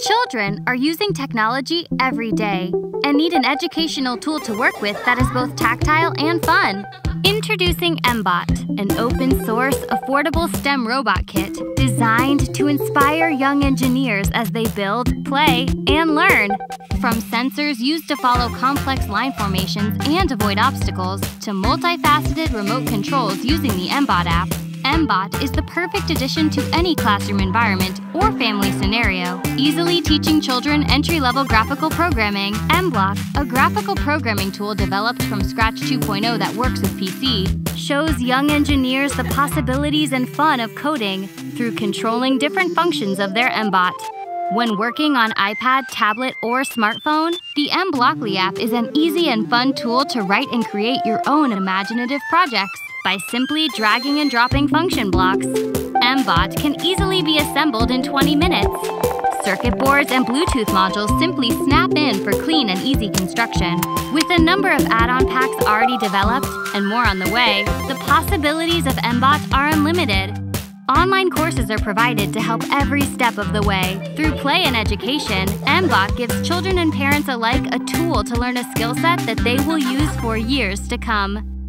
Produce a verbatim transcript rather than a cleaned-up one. Children are using technology every day and need an educational tool to work with that is both tactile and fun. Introducing mBot, an open-source, affordable STEM robot kit designed to inspire young engineers as they build, play, and learn. From sensors used to follow complex line formations and avoid obstacles to multifaceted remote controls using the mBot app, mBot is the perfect addition to any classroom environment or family scenario, easily teaching children entry-level graphical programming. mBlock, a graphical programming tool developed from Scratch two point oh that works with P C, shows young engineers the possibilities and fun of coding through controlling different functions of their mBot. When working on iPad, tablet, or smartphone, the mBlockly app is an easy and fun tool to write and create your own imaginative projects by simply dragging and dropping function blocks. mBot can easily be assembled in twenty minutes. Circuit boards and Bluetooth modules simply snap in for clean and easy construction. With a number of add-on packs already developed and more on the way, the possibilities of mBot are unlimited. Online courses are provided to help every step of the way. Through play and education, mBot gives children and parents alike a tool to learn a skill set that they will use for years to come.